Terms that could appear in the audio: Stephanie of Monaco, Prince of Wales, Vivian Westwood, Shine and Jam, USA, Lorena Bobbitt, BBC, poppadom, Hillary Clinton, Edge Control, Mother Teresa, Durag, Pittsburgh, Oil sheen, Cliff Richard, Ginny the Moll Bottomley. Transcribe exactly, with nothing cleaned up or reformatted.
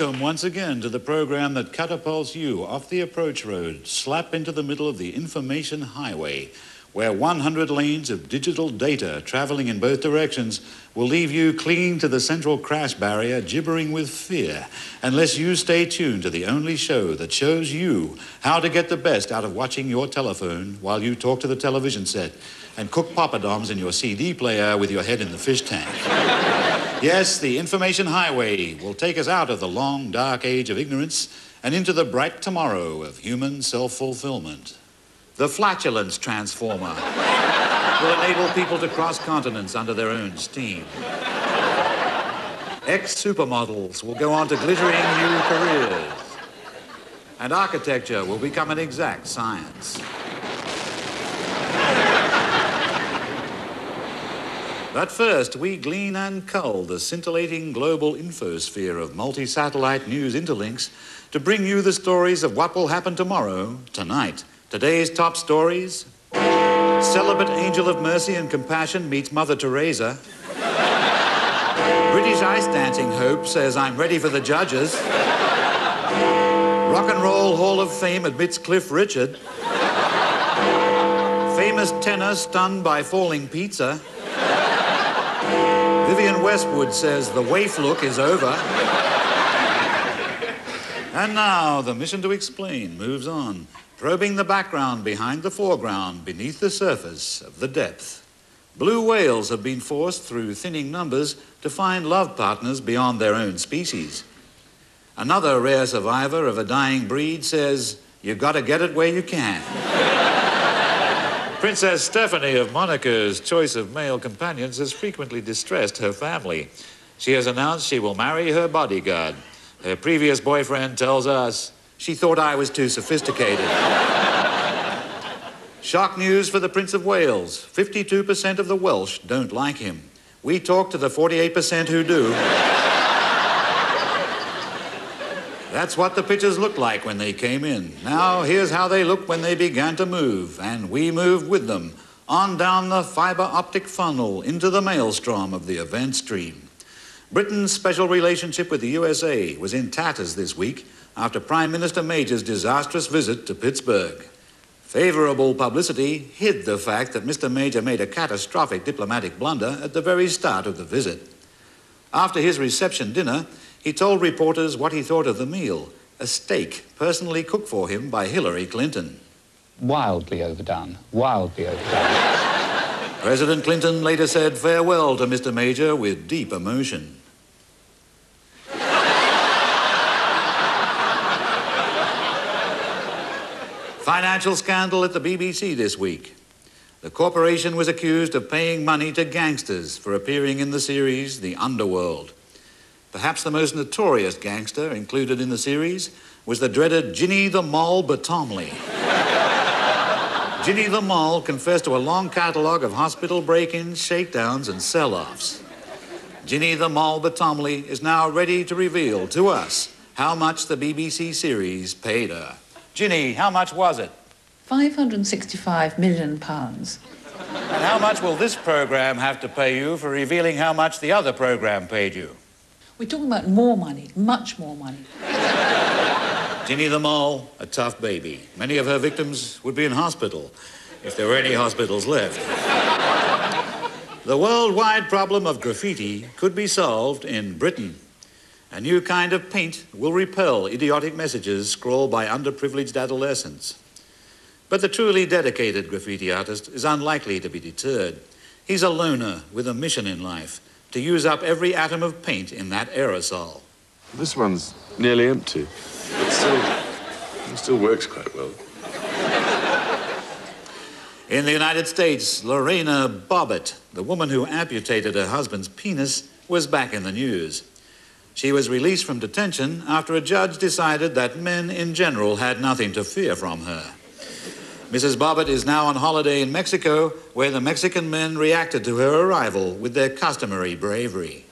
Welcome once again to the program that catapults you off the approach road, slap into the middle of the information highway, where one hundred lanes of digital data traveling in both directions will leave you clinging to the central crash barrier, gibbering with fear, unless you stay tuned to the only show that shows you how to get the best out of watching your telephone while you talk to the television set and cook poppadoms in your C D player with your head in the fish tank. Yes, the information highway will take us out of the long, dark age of ignorance and into the bright tomorrow of human self-fulfillment. The flatulence transformer will enable people to cross continents under their own steam. Ex-supermodels will go on to glittering new careers. And architecture will become an exact science. But first, we glean and cull the scintillating global infosphere of multi-satellite news interlinks to bring you the stories of what will happen tomorrow, tonight. Today's top stories: celibate angel of mercy and compassion meets Mother Teresa. British ice dancing hope says, "I'm ready for the judges." Rock and Roll Hall of Fame admits Cliff Richard. Famous tenor stunned by falling pizza. Vivian Westwood says the waif look is over. And now the mission to explain moves on, probing the background behind the foreground, beneath the surface of the depth. Blue whales have been forced through thinning numbers to find love partners beyond their own species. Another rare survivor of a dying breed says, "You've got to get it where you can." Princess Stephanie of Monaco's choice of male companions has frequently distressed her family. She has announced she will marry her bodyguard. Her previous boyfriend tells us, "She thought I was too sophisticated." Shock news for the Prince of Wales. fifty-two percent of the Welsh don't like him. We talk to the forty-eight percent who do. That's what the pictures looked like when they came in. Now, here's how they looked when they began to move, and we moved with them, on down the fibre optic funnel into the maelstrom of the event stream. Britain's special relationship with the U S A was in tatters this week after Prime Minister Major's disastrous visit to Pittsburgh. Favourable publicity hid the fact that Mister Major made a catastrophic diplomatic blunder at the very start of the visit. After his reception dinner, he told reporters what he thought of the meal, a steak personally cooked for him by Hillary Clinton. Wildly overdone, wildly overdone. President Clinton later said farewell to Mister Major with deep emotion. Financial scandal at the B B C this week. The corporation was accused of paying money to gangsters for appearing in the series The Underworld. Perhaps the most notorious gangster included in the series was the dreaded Ginny the Moll Bottomley. Ginny the Moll confessed to a long catalogue of hospital break-ins, shakedowns and sell-offs. Ginny the Moll Bottomley is now ready to reveal to us how much the B B C series paid her. Ginny, how much was it? five hundred sixty-five million pounds. And how much will this programme have to pay you for revealing how much the other programme paid you? We're talking about more money, much more money. Ginny the Moll, a tough baby. Many of her victims would be in hospital, if there were any hospitals left. The worldwide problem of graffiti could be solved in Britain. A new kind of paint will repel idiotic messages scrawled by underprivileged adolescents. But the truly dedicated graffiti artist is unlikely to be deterred. He's a loner with a mission in life: to use up every atom of paint in that aerosol. This one's nearly empty. It still, it still works quite well. In the United States, Lorena Bobbitt, the woman who amputated her husband's penis, was back in the news. She was released from detention after a judge decided that men in general had nothing to fear from her. Missus Bobbitt is now on holiday in Mexico, where the Mexican men reacted to her arrival with their customary bravery.